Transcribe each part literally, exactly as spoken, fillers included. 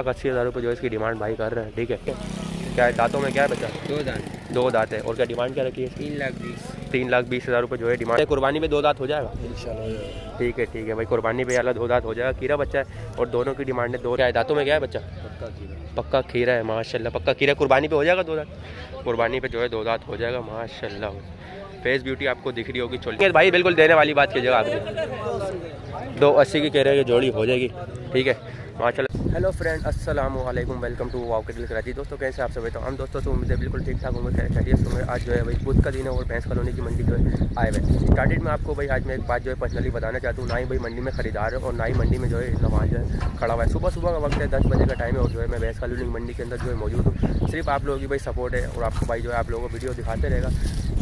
अस्सी हज़ार रुपये जो इसकी डिमांड भाई कर रहे हैं। ठीक है, क्या है दांतों में क्या है बच्चा? दो दांत दो दांत है। और क्या डिमांड क्या रखी है? तीन लाख बीस तीन लाख बीस हज़ार रुपये जो है डिमांड है। कुर्बानी पे दो दांत हो जाएगा इंशाल्लाह। ठीक है ठीक है भाई, कुर्बानी पे अलग दो दांत हो जाएगा। कीरा बच्चा है और दोनों की डिमांड है दो। क्या है दांतों में क्या है बच्चा? पक्का कीरा पक्का कीरा है माशाल्लाह। पक्का कीरा कुर्बानी पे हो जाएगा दो दांत। कुर्बानी पे जो है दो दांत हो जाएगा माशाल्लाह। फेस ब्यूटी आपको दिख रही होगी। चलिए भाई बिल्कुल देने वाली बात कीजिएगा आपने। दो अस्सी की कह रहे हैं जोड़ी हो जाएगी। ठीक है माशाल्लाह। हेलो फ्रेंड, अस्सलाम वालेकुम, welcome to wow cattle Karachi. दोस्तों कैसे आप सब? तो हम दोस्तों तो मुझे बिल्कुल ठीक ठाक होंगे, खैरियत होंगे। आज जो है भाई बुध का दिन है और भैंस कॉलोनी की मंडी जो है आए हुए। स्टार्टेड में आपको भाई आज मैं एक बात जो है पर्सनली बताना चाहता हूँ। ना ही भाई मंडी में खरीदार है और ना ही मंडी में जो है सामान जो है खड़ा हुआ है। सुबह सुबह का वक्त है, दस बजे का टाइम है और जो है मैं भैंस कॉलोनी मंडी के अंदर जो है मौजूद हूँ। सिर्फ आप लोगों की भाई सपोर्ट है और आपको भाई जो है आप लोगों को वीडियो दिखाते रहेगा।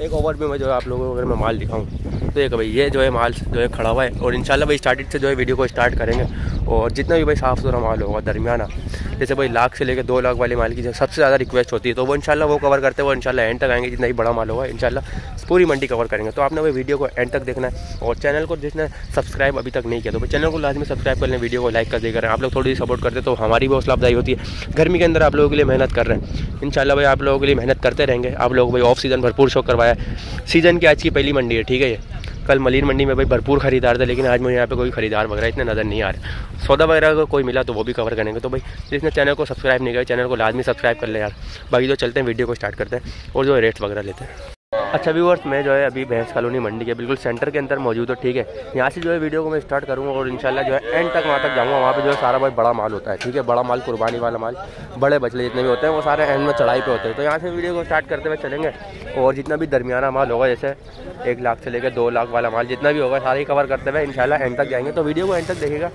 एक ओवर में मैं जो है आप लोगों को अगर मैं माल दिखाऊँ तो एक भाई ये जो है माल जो है खड़ा हुआ है। और इंशाल्लाह भाई स्टार्टेड से जो है वीडियो को स्टार्ट करेंगे और जितना भी भाई साफ़ सुथरा माल होगा दरमियाना, जैसे भाई लाख से लेकर दो लाख वाले माल की जो सबसे ज़्यादा रिक्वेस्ट होती है तो वो इंशाल्लाह वो कवर करते हुए इंशाल्लाह एंड तक आएंगे। जितना ही बड़ा माल होगा इंशाल्लाह पूरी मंडी कवर करेंगे। तो आपने भाई वीडियो को एंड तक देखना है और चैनल को जिसने सब्सक्राइब अभी तक नहीं किया तो भाई चैनल को लाजमी सब्सक्राइब कर लें, वीडियो को लाइक कर देकर आप लोग थोड़ी सपोर्ट करते तो हमारी भी हौसला अफजाई होती है। गर्मी के अंदर आप लोगों के लिए मेहनत कर रहे हैं, इंशाल्लाह भाई आप लोगों के लिए मेहनत करते रहेंगे। आप लोग भाई ऑफ सीज़न भरपूर शो करवाया। सीज़न की आज की पहली मंडी है। ठीक है, ये कल मलीर मंडी में भाई भरपूर खरीदार था लेकिन आज मुझे यहाँ पे कोई खरीदार वगैरह इतने नज़र नहीं आ रहा। सौदा वगैरह को कोई मिला तो वो भी कवर करेंगे। तो भाई जिसने चैनल को सब्सक्राइब नहीं किया चैनल को लाजमी सब्सक्राइब कर ले यार। बाकी जो चलते हैं वीडियो को स्टार्ट करते हैं और जो रेट्स वगैरह लेते हैं। अच्छा व्यूअर्स, मैं जो है अभी भैंस कॉलोनी मंडी के बिल्कुल सेंटर के अंदर मौजूद हूँ। ठीक है, यहाँ से जो है वीडियो को मैं स्टार्ट करूँगा और इंशाल्लाह जो है एंड तक वहाँ तक जाऊँगा। वहाँ पे जो है सारा भाई बड़ा माल होता है। ठीक है, बड़ा माल कुर्बानी वाला माल, बड़े बछड़े जितने भी होते हैं वो सारे एंड में चढ़ाई पे होते हैं। तो यहाँ से वीडियो को स्टार्ट करते हुए चलेंगे और जितना भी दरमियाना माल होगा जैसे एक लाख से लेकर दो लाख वाला माल जितना भी होगा सारे ही कवर करते हुए इंशाल्लाह एंड तक जाएंगे। तो वीडियो को एंड तक देखिएगा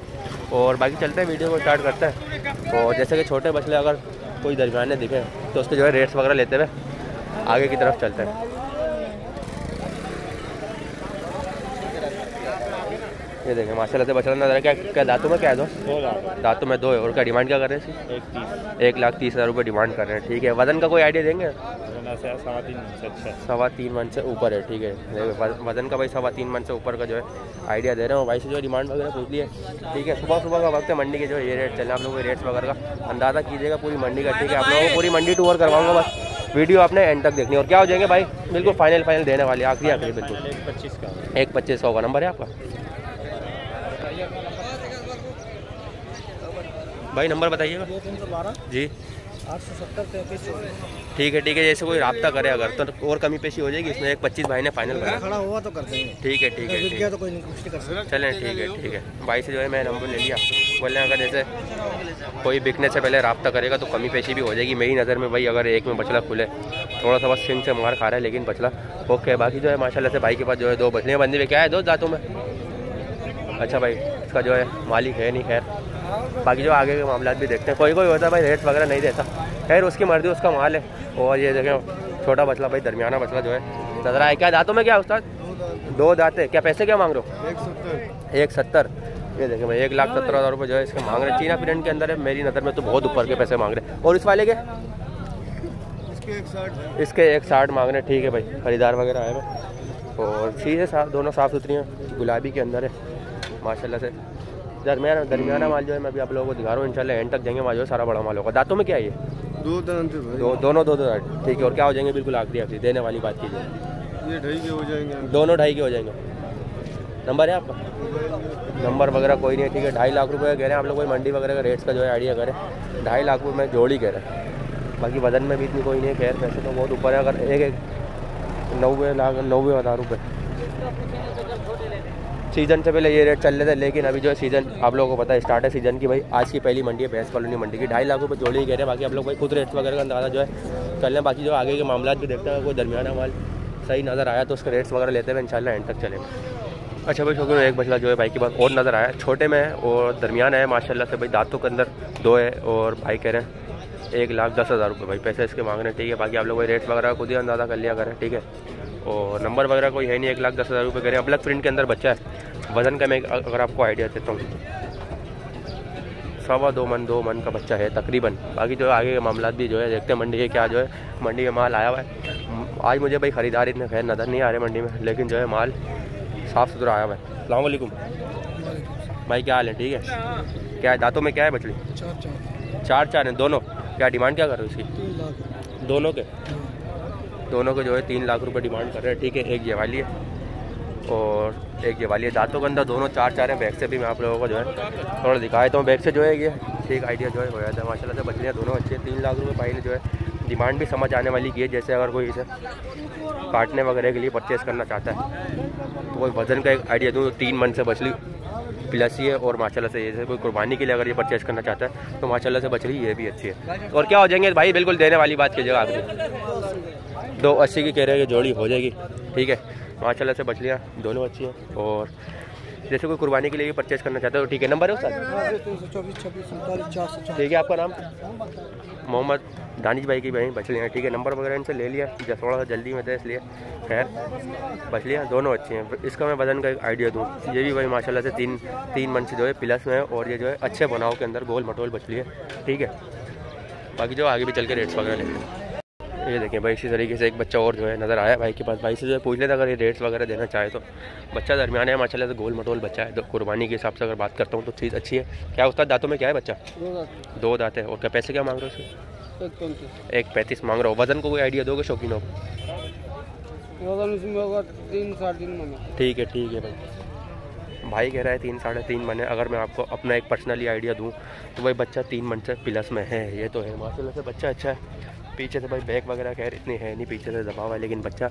और बाकी चलते हैं वीडियो को स्टार्ट करते हैं। और जैसे कि छोटे बछड़े अगर कोई दरमियाने दिखे तो उसके जो है रेट्स वगैरह लेते हुए आगे की तरफ चलते हैं। ये देखें माशाल्लाह से बछड़ा नजर। क्या क्या दांतों में क्या है? दो दांतों में दो है। और क्या डिमांड क्या कर रहे हैं? एक तीस एक लाख तीस हज़ार रुपये डिमांड कर रहे हैं। ठीक है, वज़न का कोई आइडिया देंगे? सवा तीन मन से अच्छा सवा तीन मन से ऊपर है। ठीक है, वज़न का भाई सवा तीन मन से ऊपर का जो है आइडिया दे रहे हैं भाई से जो डिमांड वगैरह पूछ ली है। ठीक है, सुबह सुबह का वक्त है, मंडी के जो ये रेट चल रहे हैं आप लोग रेट्स वगैरह का अंदाज़ा कीजिएगा पूरी मंडी का। ठीक है, आप लोगों को पूरी मंडी टूर करवाऊँगा, बस वीडियो आपने एंड तक देखनी है। और क्या हो जाएंगे भाई बिल्कुल फाइनल फाइनल देने वाले आखिरी आखिरी बिल्कुल। एक पच्चीस का एक पच्चीस सौ का नंबर है आपका भाई, नंबर बताइएगा। दो तीन सौ बारह जी आठ सौ सत्तर तैंतीस। ठीक है ठीक है, जैसे कोई राब्ता करे अगर तो और कमी पेशी हो जाएगी इसमें। एक पच्चीस भाई ने फाइनल करा खड़ा हुआ तो कर देंगे। ठीक है ठीक है ठीक है, तो कोई नहीं कुछ कर सकता। चलें ठीक है ठीक है, भाई से जो है मैं नंबर ले लिया। बोले अगर जैसे कोई बिकने से पहले राब्ता करेगा तो कमी पेशी भी हो जाएगी। मेरी नज़र में भाई अगर एक में बछड़ा खुले, थोड़ा सा बस सिंह से मार खा रहा है लेकिन बछड़ा ओके। बाकी जो है माशाल्लाह से भाई के पास जो है दो बछड़े बंदी में क्या है? दो दांतों में। अच्छा भाई, इसका जो है मालिक है नहीं, खैर बाकी जो आगे के मामला भी देखते हैं। कोई कोई होता है भाई रेट वगैरह नहीं देता, खैर उसकी मर्जी उसका माल है। और ये देखें छोटा बछड़ा भाई दरमियाना बछड़ा जो है नजर आया। क्या दांतों में क्या उस्ताद? दो दांत है। क्या पैसे क्या मांग रहे हो? एक सत्तर। ये देखें भाई एक लाख सत्तर हज़ार रुपये जो है इसके मांग रहे हैं। चीना पीरियड के अंदर है, मेरी नज़र में तो बहुत ऊपर के पैसे मांग रहे हैं। और इस वाले के इसके एक साठ मांग रहे हैं। ठीक है भाई, खरीदार वगैरह आए हैं और चीज़ें साफ दोनों साफ़ सुथरी हैं, गुलाबी के अंदर है माशाल्लाह से। दरमियाना दरमियाना माल जो है मैं अभी आप लोगों को दिखा रहा हूँ, इंशाल्लाह एंड तक जाएंगे माल जो है सारा बड़ा माल होगा। दांतों में क्या है? दो दांत दो दोनों दो दो दांत। ठीक है, और क्या हो जाएंगे बिल्कुल आखिरी आखिरी देने वाली बात की जाए? ये ढाई के हो जाएंगे, दोनों ढाई के हो जाएंगे। नंबर है आपका? नंबर वगैरह कोई नहीं है। ठीक है, ढाई लाख रुपये कह रहे हैं आप लोग। कोई मंडी वगैरह का रेट्स का जो है आइडिया करें। ढाई लाख रुपये में जोड़ी कह रहे हैं, बाकी वजन में भी इतनी कोई नहीं है। खैर पैसे तो बहुत ऊपर है, अगर एक एक नब्बे लाख नब्बे हज़ार रुपये सीज़न से पहले ये रेट चल रहे थे लेकिन अभी जो है सीज़न आप लोगों को पता है स्टार्ट है सीज़न की। भाई आज की पहली मंडी है भैंस कॉलोनी मंडी की, ढाई लाख रुपये जोड़ी कह रहे हैं। बाकी आप लोग भाई खुद रेट्स वगैरह का अंदाजा जो है कर लें। बाकी जो आगे के मामला भी देखते हैं, कोई दरमियाना माल सही नज़र आया तो उसके रेट्स वगैरह लेते हुए इंशाल्लाह एंड तक चले। अच्छा भाई शौकीन, एक बछड़ा जो है भाई के पास और नज़र आया, छोटे में है और दरमियाना है माशाल्लाह से। भाई दांतों के अंदर दो है और भाई कह रहे हैं एक लाख दस हज़ार रुपये भाई पैसे इसके मांग रहे हैं। ठीक है, बाकी आप लोग भाई रेट्स वगैरह खुद ही अंदाज़ा कर लिया करें। ठीक है, और नंबर वगैरह कोई है नहीं। एक लाख दस हज़ार रुपये करें, अलग प्रिंट के अंदर बच्चा है। वज़न का मैं अगर आपको आइडिया देता हूँ सवा दो मन दो मन का बच्चा है तकरीबन। बाकी जो आगे के मामला भी जो है देखते हैं मंडी के, क्या जो है मंडी में माल आया हुआ है। आज मुझे भाई ख़रीदार इतने खैर नज़र नहीं आ रहे मंडी में, लेकिन जो है माल साफ़ सुथरा आया हुआ है। अस्सलाम वालेकुम भाई, क्या हाल है? ठीक है, क्या है दांतों में क्या है बछड़ी? चार चार हैं दोनों। क्या डिमांड क्या कर रहे हो इसकी? दोनों के दोनों के जो है तीन लाख रुपए डिमांड कर रहे हैं। ठीक है, एक ये वाली है और एक ये वाली है। दांतों के अंदर दोनों चार चार हैं। बैग से भी मैं आप लोगों को जो है थोड़ा दिखाया था। बैग से जो है ये ठीक आइडिया जो है हो जाता है। माशाल्लाह से बकरियाँ दोनों अच्छी हैं। तीन लाख रुपये भाई ने जो है डिमांड भी समझ आने वाली की है। जैसे अगर कोई इसे काटने वगैरह के लिए परचेज़ करना चाहता है तो कोई वज़न का एक आइडिया दूँ तो तीन मन से बछली प्लस ही है। और माशाल्लाह से जैसे कोई कुर्बानी के लिए अगर ये परचेज़ करना चाहता है तो माशाल्लाह से बछली ये भी अच्छी है। और क्या हो जाएंगे भाई, बिल्कुल देने वाली बात कीजिएगा। आपकी दो अस्सी की कह रहे हैं कि जोड़ी हो जाएगी। ठीक है, माशाल्लाह से बछलियाँ दोनों अच्छी हैं। और जैसे कोई कुर्बानी के लिए परचेज़ करना चाहता है तो ठीक है। नंबर है उसका? ठीक है, आपका नाम? मोहम्मद दानिश भाई की भाई बछलियाँ। ठीक है, नंबर वगैरह इनसे ले लिया जब थोड़ा सा जल्दी में था इसलिए। खैर बछलियाँ दोनों अच्छी हैं। इसका मैं वजन का एक आइडिया दूँ, ये भी भाई माशाल्लाह से तीन तीन मंथ से जो है प्लस में है। और ये जो है अच्छे बनाव के अंदर गोल मटोल बछली है। ठीक है, बाकी जो आगे भी चल के रेट्स वगैरह लेंगे। ये देखें भाई, इसी तरीके से एक बच्चा और जो है नज़र आया भाई के पास। भाई से जो है पूछ लेता अगर ये रेट्स वगैरह देना चाहे तो। बच्चा दरमियान है माशाल्लाह से, गोल मटोल बच्चा है। तो कुर्बानी के हिसाब से अगर बात करता हूँ तो चीज़ अच्छी है। क्या उस्ताद दांतों में क्या है बच्चा? दो दांत है। और क्या पैसे क्या मांग रहे हो उसके? एक पैंतीस मांग रहा हो। वज़न को कोई आइडिया दोगे शौकीनों को? ठीक है, ठीक है भाई। भाई कह रहा है तीन साढ़े तीन महीने। अगर मैं आपको अपना एक पर्सनली आइडिया दूँ तो भाई बच्चा तीन महीने से प्लस में है। ये तो है माशाल्लाह से बच्चा अच्छा है। पीछे से भाई बैग वगैरह खैर इतनी है नहीं, पीछे से दबाव है, लेकिन बच्चा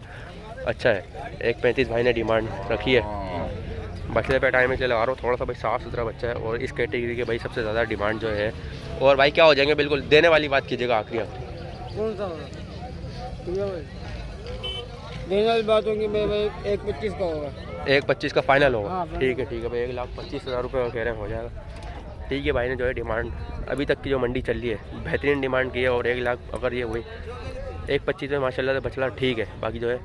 अच्छा है। एक पैंतीस भाई ने डिमांड रखी है। बछले पे टाइम में चला रहा हूँ थोड़ा सा भाई, साफ़ सुथरा बच्चा है। और इस कैटेगरी के भाई सबसे ज़्यादा डिमांड जो है। और भाई क्या हो जाएंगे, बिल्कुल देने वाली बात कीजिएगा। आखिरी आखिरी एक पच्चीस का फाइनल होगा। ठीक है, ठीक है भाई, एक लाख पच्चीस हज़ार रुपये कह रहे हैं हो जाएगा। ठीक है, भाई ने जो है डिमांड अभी तक की जो मंडी चल रही है बेहतरीन डिमांड की है। और एक लाख अगर ये हुई एक पच्चीस में माशाल्लाह से बछला ठीक है। बाकी जो है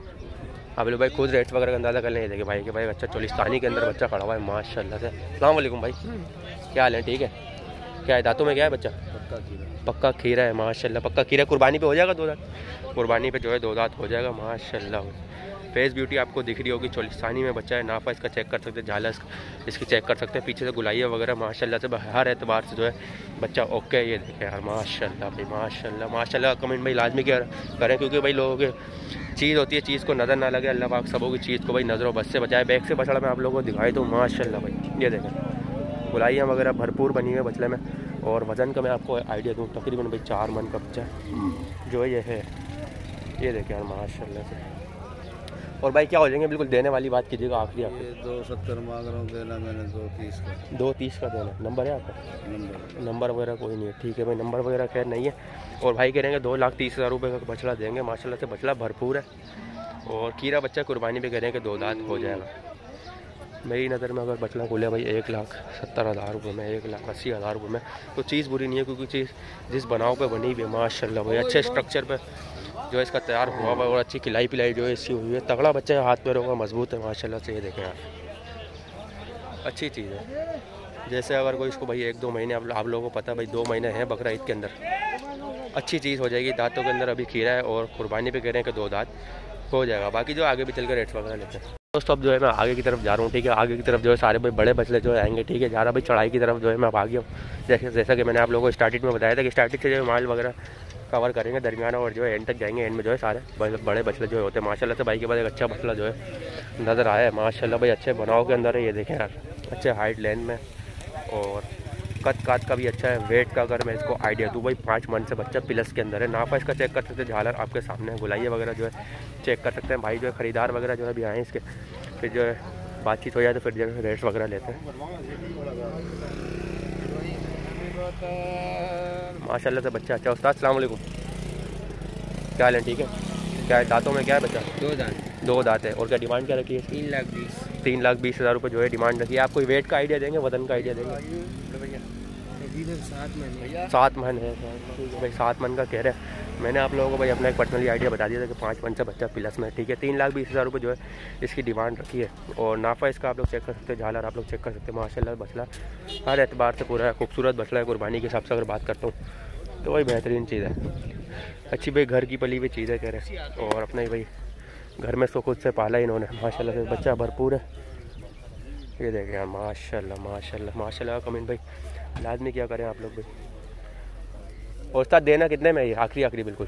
आप लोग भाई खुद रेट्स वगैरह का अंदाज़ा कर लेंगे। देखिए भाई के भाई अच्छा चोलिस्तानी के अंदर बच्चा खड़ा हुआ है माशाल्लाह से। अस्सलाम वालेकुम भाई, क्या हाल है? ठीक है, क्या है दांतों में क्या है बच्चा? पक्का खीरा। पक्का खीरा है माशाल्लाह, पक्का खीरा। कुर्बानी पे हो जाएगा दो दांत? कुर्बानी पे जो है दो दांत हो जाएगा माशाल्लाह। फेस ब्यूटी आपको दिख रही होगी, चोलिस्तानी में बच्चा है। नाफा इसका चेक कर सकते हैं, झालस इसकी चेक कर सकते हैं, पीछे से गुलाइया वगैरह माशाल्लाह से हर एतबार से जो है बच्चा ओके है। ये देखें यार माशाल्लाह भाई माशाल्लाह माशाल्लाह। कमेंट भाई लाजमी करें क्योंकि भाई लोगों की चीज़ होती है, चीज़ को नज़र ना लगे। अल्लाह पाक सबों की चीज़ को भाई नज़रों बस से बचाए। बैग से बछड़ा मैं आप लोगों को दिखाई दूँ माशाल्लाह भाई। ये देखें गुलाइयाँ वगैरह भरपूर बनी हुई है बछड़े में। और वज़न का मैं आपको आइडिया दूँ तकरीबन भाई चार मन का बच्चा जो ये है। ये देखें यार माशाल्लाह से। और भाई क्या हो जाएंगे, बिल्कुल देने वाली बात कीजिएगा। आखिरी आप दो सत्तर मांग रहा हूँ, देना मैंने दो तीस का। दो तीस का देना। नंबर है आपका? नंबर नंबर वगैरह कोई नहीं है। ठीक है भाई, नंबर वगैरह खैर नहीं है। और भाई कह रहे हैं दो लाख तीस हज़ार रुपये का बछड़ा देंगे माशाल्लाह से, बछड़ा भरपूर है। और खीरा बच्चा कुर्बानी भी कह रहे हैं कि दो दांत हो जाएगा। मेरी नज़र में अगर बछड़ा खुले भाई एक लाख सत्तर हज़ार रुपये में, एक लाख अस्सी हज़ार रुपये में तो चीज़ बुरी नहीं है। क्योंकि चीज़ जिस बनाव पर बनी हुई है माशाल्लाह भाई, अच्छे स्ट्रक्चर पर जो है इसका तैयार हुआ हुआ और अच्छी खिलाई पिलाई जो है इसकी हुई है। तगड़ा बच्चा है, हाथ पैरों का मजबूत है माशाल्लाह से। ये देखें आप, अच्छी चीज़ है। जैसे अगर कोई इसको भाई एक दो महीने आप, आप लोगों को पता भाई दो महीने हैं बकरा ईद के अंदर, अच्छी चीज़ हो जाएगी। दांतों के अंदर अभी खीरा है और कुर्बानी पे कह रहे हैं कि दो दांत हो जाएगा। बाकी जो आगे भी चल कर रेट वगैरह लेते हैं। दोस्तों अब जो है मैं आगे की तरफ जा रहा हूँ। ठीक है, आगे की तरफ जो है सारे भाई बड़े बछले जो है आएंगे। ठीक है, जा रहा भाई चढ़ाई की तरफ जो है मैं अब आ गया हूँ। जैसे जैसा कि मैंने आप लोगों को स्टार्टिंग में बताया था कि स्टार्टिंग से जो माल वगैरह कवर करेंगे दरमियान और जो है एंड तक जाएंगे। एंड में जो है सारे बड़े बछले जो होते हैं माशाल्लाह से। भाई के बाद एक अच्छा बछला जो है नज़र आया है माशाल्लाह भाई, अच्छे बनाव के अंदर है। ये देखें यार, अच्छे हाइट लेंथ में और कद काद का भी अच्छा है। वेट का अगर मैं इसको आइडिया दूँ भाई पाँच मंथ से बच्चा प्लस के अंदर है। नाफा इसका चेक कर सकते हैं, झालर आपके सामने है, गुलाइया वगैरह जो है चेक कर सकते हैं। भाई जो है ख़रीदार वगैरह जो है भी आएँ इसके, फिर जो है बातचीत हो जाए तो फिर जो है रेट्स वगैरह लेते हैं माशाल्लाह से। बच्चा अच्छा। उस्ताद अस्सलाम वालेकुम, क्या हाल है? ठीक है, क्या है दांतों में क्या है बच्चा? दो दांत। दो दांत है। और क्या डिमांड क्या रखी है? तीन लाख बीस तीन लाख बीस हज़ार रुपये जो है डिमांड रखी है। आप कोई वेट का आइडिया देंगे, वज़न का आइडिया देंगे? सात मन है भाई, सात मन का कह रहे हैं। मैंने आप लोगों को भाई अपना एक पर्सनली आइडिया बता दिया था कि पाँच मन से बच्चा प्लस में। ठीक है, तीन लाख बीस हज़ार रुपये जो है इसकी डिमांड रखी है। और नाफा इसका आप लोग चेक कर सकते हैं, झालर आप लोग चेक कर सकते हैं। माशाल्लाह बछला हर एतबार से पूरा खूबसूरत बछला है। कुर्बानी के हिसाब से अगर बात करता हूँ तो वही बेहतरीन चीज़ है, अच्छी भाई घर की पली हुई चीज़ है कह रहे हैं। और अपने भाई घर में इसको खुद से पाला इन्होंने माशाल्लाह से, बच्चा भरपूर है। ये देखें यार माशाल्लाह माशाल्लाह माशाल्लाह। कमेंट भाई लाजमी क्या करें आप लोग भाई। उस्ताद देना कितने में ये आखिरी आखिरी बिल्कुल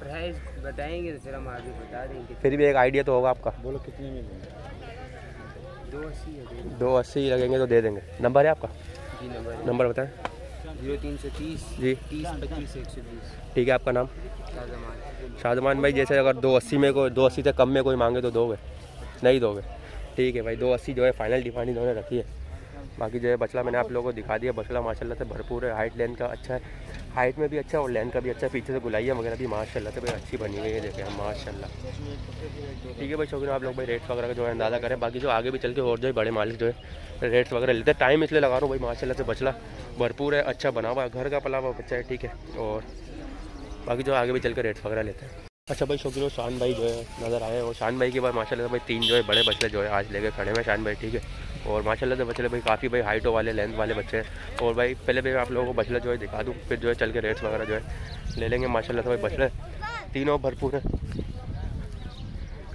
प्राइस बताएंगे तो हम आगे बता देंगे, फिर भी एक आइडिया तो होगा आपका। बोलो कितने में देंगे? दो अस्सी लगेंगे तो दे देंगे। नंबर है आपका? जी नंबर नंबर बताएं। जीरो तीन सौ तीस जी तीस पच्चीस एक सौ बीस। ठीक है, आपका नाम? शाहजमान। शाहजमान भाई, जैसे अगर दो अस्सी में कोई दो अस्सी से कम में कोई मांगे तो दोगे? नहीं दोगे। ठीक है भाई, दो अस्सी जो है फाइनल डिफाइंड इन्होंने रखी है। बाकी जो है बछड़ा मैंने आप लोगों को दिखा दिया, बछड़ा माशाल्लाह से भरपूर है, हाइट लेंथ का अच्छा है, हाइट में भी अच्छा और लेंथ का भी अच्छा, पीछे से गुलाइया वगैरह भी माशाल्लाह से भाई अच्छी बनी हुई है, देखे हम माशाल्लाह। ठीक है भाई शौकीन, आप लोग भाई रेट्स वगैरह का जो है अंदाज़ा करें। बाकी जो आगे भी चल के और जो है बड़े मालिक जो है रेट्स वगैरह लेते हैं, टाइम इसलिए लगा रहा हूँ भाई, माशाल्लाह से बछड़ा भरपूर है, अच्छा बना हुआ है, घर का पला हुआ बच्चा है। ठीक है, और बाकी जो आगे भी चल के रेट्स वगैरह लेते हैं। अच्छा भाई शौकीन, और शान भाई जो है नज़र आए, और शान भाई के बाद माशाल्लाह से भाई तीन जो है बड़े बछड़े जो है आज लेके खड़े हैं शान भाई। ठीक है, और माशाल्लाह से बछड़े भाई काफ़ी भाई हाइटों वाले लेंथ वाले बच्चे हैं। और भाई पहले भाई आप लोगों को बछड़े जो है दिखा दूँ, फिर जो है चल के रेट्स वगैरह जो है ले लेंगे। माशाल्लाह से भाई बछड़े तीनों भरपूर हैं,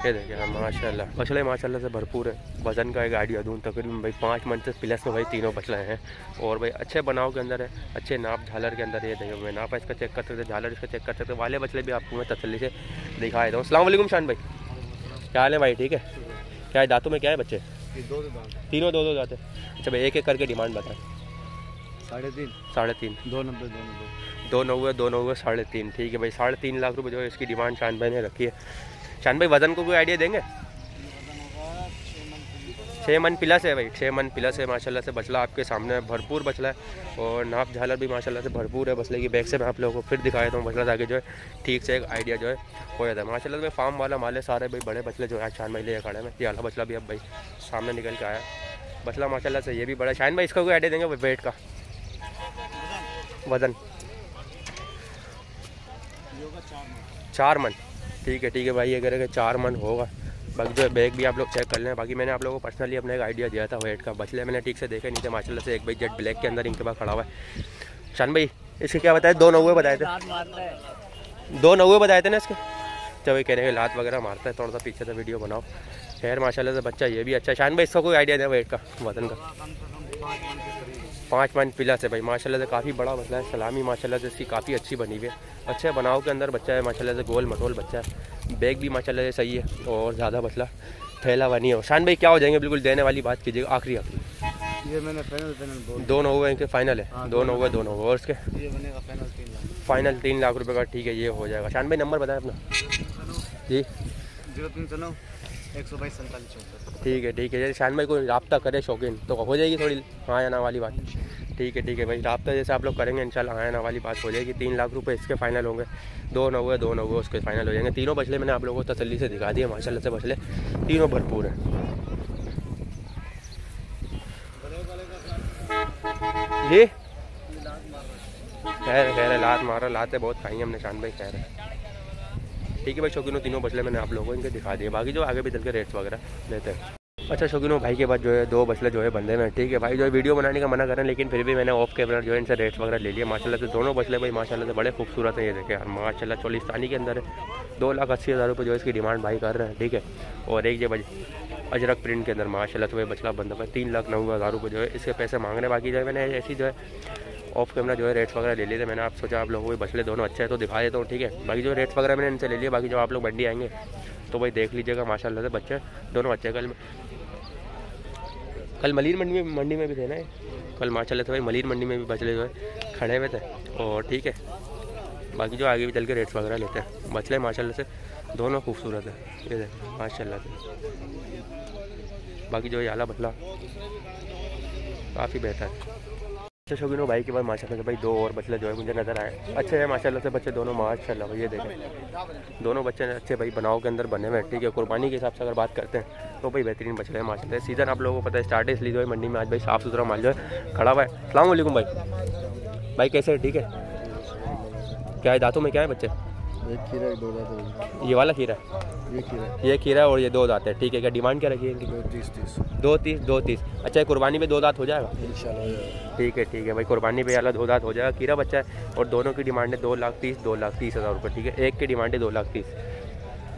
ये देखिए हम माशाल्लाह बछड़े माशाल्लाह से भरपूर है। वज़न का एक आइडिया दूँ तकरीबन भाई पाँच मन से प्लस में भाई तीनों बछड़े हैं, और भाई अच्छे बनाव के अंदर है, अच्छे नाप झालर के अंदर। ये देखिए मैं नाप इसका चेक कर सकते, झालर इसका चेक कर सकते वाले बछड़े भी आपको मैं तसल्ली से दिखा देता हूँ। अस्सलाम वालेकुम शान भाई, क्या हाल है भाई? ठीक है, क्या है दाँतों में क्या है बच्चे? दो दो दांत, तीनों दो दो दांत है। अच्छा भाई एक एक करके डिमांड बताएं। साढ़े तीन, साढ़े तीन, दो नब्बे, दो नब्बे, दो नब्बे, दो नब्बे, साढ़े तीन। ठीक है भाई, साढ़े तीन लाख रुपए जो है इसकी डिमांड शान भाई ने रखी है। शान भाई वज़न को कोई आइडिया देंगे? छः मन प्लस है भाई, छः मन प्लस है माशाल्लाह से बछला आपके सामने भरपूर बछला है, और नाप झालर भी माशाल्लाह से भरपूर है। बछले की बैग से मैं आप लोगों को फिर दिखा देता हूँ बछला, ताकि जो है ठीक से एक आइडिया जो है हो जाता है। माशाल्लाह से भाई फार्म वाला माल है, सारे भाई बड़े बछले जो है शान भाई ले खड़े में। ये अला बछला भी अब भाई सामने निकल के आया, बछला माशाल्लाह से ये भी बड़ा। शान भाई इसका कोई आइडिया देंगे वेट का? वज़न चार मन। ठीक है, ठीक है भाई, ये करेगा चार मन होगा। बाकी जो बैग भी आप लोग चेक कर लें। बाकी मैंने आप लोगों को पर्सनली अपने एक आइडिया दिया था वेट का। बछले मैंने ठीक से देखा नीचे माशाल्लाह से, एक भाई जेट ब्लैक के अंदर इनके पास खड़ा हुआ है। शान भाई इसके क्या बताए? दो नौवे बताए थे, दो नौवे बताए थे ना इसके। जब ये कह रहे हैं लात वगैरह मारता है, थोड़ा सा पीछे से वीडियो बनाओ। खैर माशाल्लाह से बच्चा ये भी अच्छा। शान भाई इसका कोई आइडिया दें वेट का, वज़न का? पाँच मन प्लस है भाई माशाल्लाह से, काफ़ी बड़ा बछला है। सलामी माशाल्लाह से इसकी काफ़ी अच्छी बनी हुई है, अच्छे बनाव के अंदर बच्चा है माशाल्लाह से, गोल मटोल बच्चा है, बैग भी माशाल्लाह से सही है, और ज़्यादा बछला फैला हुआ नहीं है। शान भाई क्या हो जाएंगे बिल्कुल देने वाली बात कीजिए आखिरी आखिरी। ये मैंने फाइनल फाइनल दो नौ इनके फाइनल है, दो नौ दो नौ और इसके फाइनल तीन लाख रुपये का। ठीक है, ये हो जाएगा। शान भाई नंबर बताएं अपना। जी जीरो तीन सौ नौ एक सौ बाईस सैंतालीस चौंसठ। ठीक है, ठीक है, जैसे शान भाई कोई रब्ता करे शौकीन तो हो जाएगी थोड़ी हाँ या ना वाली बात। ठीक है, ठीक है भाई, रब्ता जैसे आप लोग करेंगे इंशाल्लाह हाँ या ना वाली बात हो जाएगी। तीन लाख रुपए इसके फाइनल होंगे, दो नौ दो नौ उसके फाइनल हो जाएंगे। तीनों बछले मैंने आप लोगों को तसल्ली से दिखा दिया माशाल्लाह से, बछले तीनों भरपूर हैं। जी खैर खैर लात मारा, लाते बहुत खाई हमने शान भाई। खैर ठीक है भाई शौकीनों, तीनों बछले मैंने आप लोगों को इनके दिखा दिए। बाकी जो आगे भी चल के रेट्स वगैरह लेते हैं। अच्छा शौकीनों, भाई के बाद जो है दो बछले जो है बंदे में। ठीक है भाई जो है वीडियो बनाने का मना करें, लेकिन फिर भी मैंने ऑफ कैमरा जो है इनसे रेट्स वगैरह ले लिया। माशाल्लाह से दोनों बछले भाई माशाल्लाह से बड़े खूबसूरत है। ये देखे यार माशाल्लाह चोलिस्तानी के अंदर है, दो लाख अस्सी हज़ार रुपये जो है इसकी डिमांड भाई कर रहे हैं। ठीक है, और एक जब अजरक प्रिंट के अंदर माशाल्लाह से भाई बछला बंदा भाई तीन लाख नब्बे हज़ार रुपये जो है इसके पैसे मांग रहे हैं। बाकी जो है मैंने ऐसी जो है ऑफ कैमरा जो है रेट्स वगैरह ले लिए थे। मैंने आप सोचा आप लोगों को बछले दोनों अच्छे हैं तो दिखा देता हूँ। ठीक है, बाकी जो रेट्स वगैरह मैंने इनसे ले लिया। बाकी जब आप लोग मंडी आएंगे तो भाई देख लीजिएगा माशाल्लाह से बच्चे दोनों अच्छे। कल कल मलीर मंडी में मंडी में भी थे ना, कल माशाल्लाह से भाई मलीर मंडी में भी बछले जो है खड़े हुए थे। और ठीक है, बाकी जो आगे भी चल के रेट्स वगैरह लेते हैं। बछले माशाल्लाह से दोनों खूबसूरत है, ये देखें माशाल्लाह से। बाकी जो ये आला बछला काफ़ी बेहतर है। अच्छा शौकीनों, भाई के बाद माशाल्लाह से भाई दो और बछले जो है मुझे नज़र आए, अच्छे हैं माशाल्लाह से बच्चे दोनों माशाल्लाह भाई। ये देखें दोनों बच्चे अच्छे भाई बनाव के अंदर बने हुए हैं। ठीक है, कुर्बानी के हिसाब से अगर बात करते हैं तो भाई बेहतरीन बछले हैं माशाल्लाह। सीज़न आप लोगों को पता है स्टार्ट है, इसलिए जो है मंडी में आज भाई साफ़ सुथरा माल जो है खड़ा हुआ है। अस्सलाम वालेकुम भाई, भाई कैसे है? ठीक है, क्या है दाँतों में क्या है बच्चे? एक खीरा है, दो दाँत। ये वाला खीरा है, ये खीरा ये खीरा और ये दो दाँत है। ठीक है, क्या डिमांड क्या रखी है इनकी? दो तीस दो तीस दो तीस। अच्छा ये कुर्बानी पे दो दाँत हो जाएगा इंशाल्लाह। ठीक है, ठीक है भाई, कुर्बानी पे वाला दो दाँत हो जाएगा। खीरा बच्चा है, और दोनों की डिमांड है दो लाख तीस दो लाख तीस हज़ार रुपये। ठीक है, एक की डिमांड है दो लाख तीस।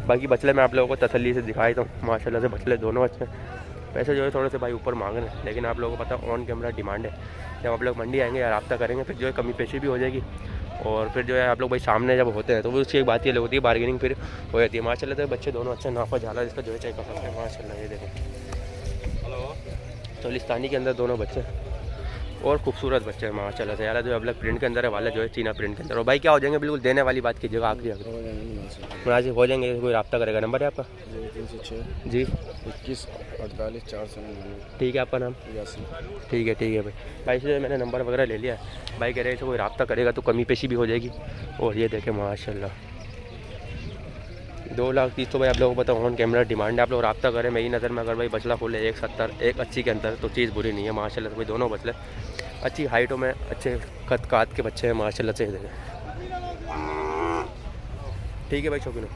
बाकी बछले मैं आप लोगों को तसल्ली से दिखा देता हूँ माशाल्लाह से, बछले दोनों अच्छे हैं। पैसे जो है थोड़े से भाई ऊपर मांग रहे हैं, लेकिन आप लोगों को पता ऑन कैमरा डिमांड है। जब आप लोग मंडी आएंगे या रब्ता करेंगे फिर जो है कमी पेशी भी हो जाएगी। और फिर जो है आप लोग भाई सामने जब होते हैं तो वो उसकी एक बात ये होती है, बार्गेनिंग फिर हो जाती है। माशाल्लाह तो बच्चे दोनों अच्छा नाफा झाला जिसका जो है चेक कर सकते हैं। माशाल्लाह ये देखो हेलो चोलिस्तानी के अंदर दोनों बच्चे और खूबसूरत बच्चे हैं। माशाल्लाह से यार जो अलग प्रिंट के अंदर है, वाला जो है चीना प्रिंट के अंदर। और भाई क्या हो जाएंगे, बिल्कुल देने वाली बात कीजिएगा, आखिरी आखिरी मुनाजिब हो जाएंगे। कोई रब्ता करेगा, नंबर है आपका जी इक्कीस अड़तालीस चार सौ। ठीक है, आपका नाम? ठीक है ठीक है भाई भाई से मैंने नंबर वगैरह ले लिया। भाई कह रहे हैं कोई रब्ता करेगा तो कमी पेशी भी हो जाएगी। और ये देखें माशाल्लाह दो लाख तीस तो भाई आप लोगों को बताओ ऑन कैमरा डिमांड है। आप लोग रब्ता करें। मेरी नज़र में अगर भाई बछला खोले एक सत्तर एक अच्छी के अंदर तो चीज़ बुरी नहीं है। माशाल्लाह से भाई दोनों बछले अच्छी हाइटों में अच्छे कद काद के बच्चे हैं। माशाल्लाह से ठीक है भाई शौकीन।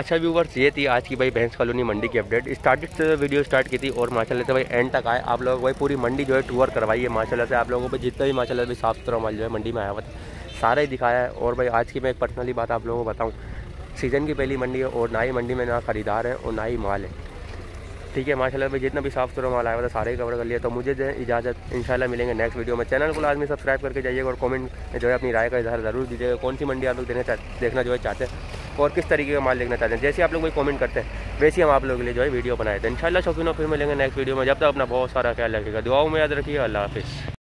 अच्छा व्यूवर्स, ये थी आज की भाई भैंस कॉलोनी मंडी की अपडेट। स्टार्टेड से वीडियो स्टार्ट की थी और माशाल्लाह से भाई एंड तक आए। आप लोगों को भाई पूरी मंडी जो है टूर करवाई है। माशाल्लाह से आप लोगों को जितना भी माशाल्लाह से साफ सुथरा माल जो है मंडी में आया हुआ था सारा ही दिखाया है। और भाई आज की मैं एक पर्सनली बात आप लोगों को बताऊँ, सीज़न की पहली मंडी है और ना ही मंडी में ना ख़रीदार है और ना ही माल है। ठीक है माशाल्लाह भाई जितना भी साफ़ सुथरा माल आया हुआ था सारे ही कवर कर लिया। तो मुझे जो है इजाज़त, इंशाल्लाह मिलेंगे नेक्स्ट वीडियो में। चैनल को लाजमी सब्सक्राइब करके जाइएगा और कमेंट में जो है अपनी राय का इजहार ज़रूर दीजिएगा। कौन सी मंडी आप लोग देना चाहते देखना जो है चाहते हैं और किस तरीके का माल देखना चाहते हैं। जैसे आप लोग कोई कमेंट करते हैं वैसे हम आप लोगों के लिए जो है वीडियो बनाए थे। इंशाल्लाह शौकीनों फिर मिलेंगे नेक्स्ट वीडियो में। जब तक अपना बहुत सारा ख्याल रखिएगा, दुआओं में याद रखिए। अल्लाह हाफिज़।